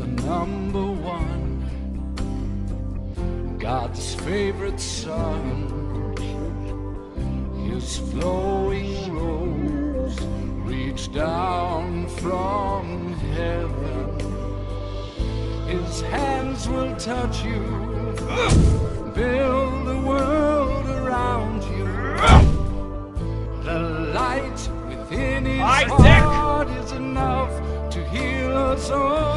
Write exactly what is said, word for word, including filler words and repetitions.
the number one, God's favorite son. His flowing rose reached down from heaven. His hands will touch you, build the world around you. The light within his heart is enough to heal us all.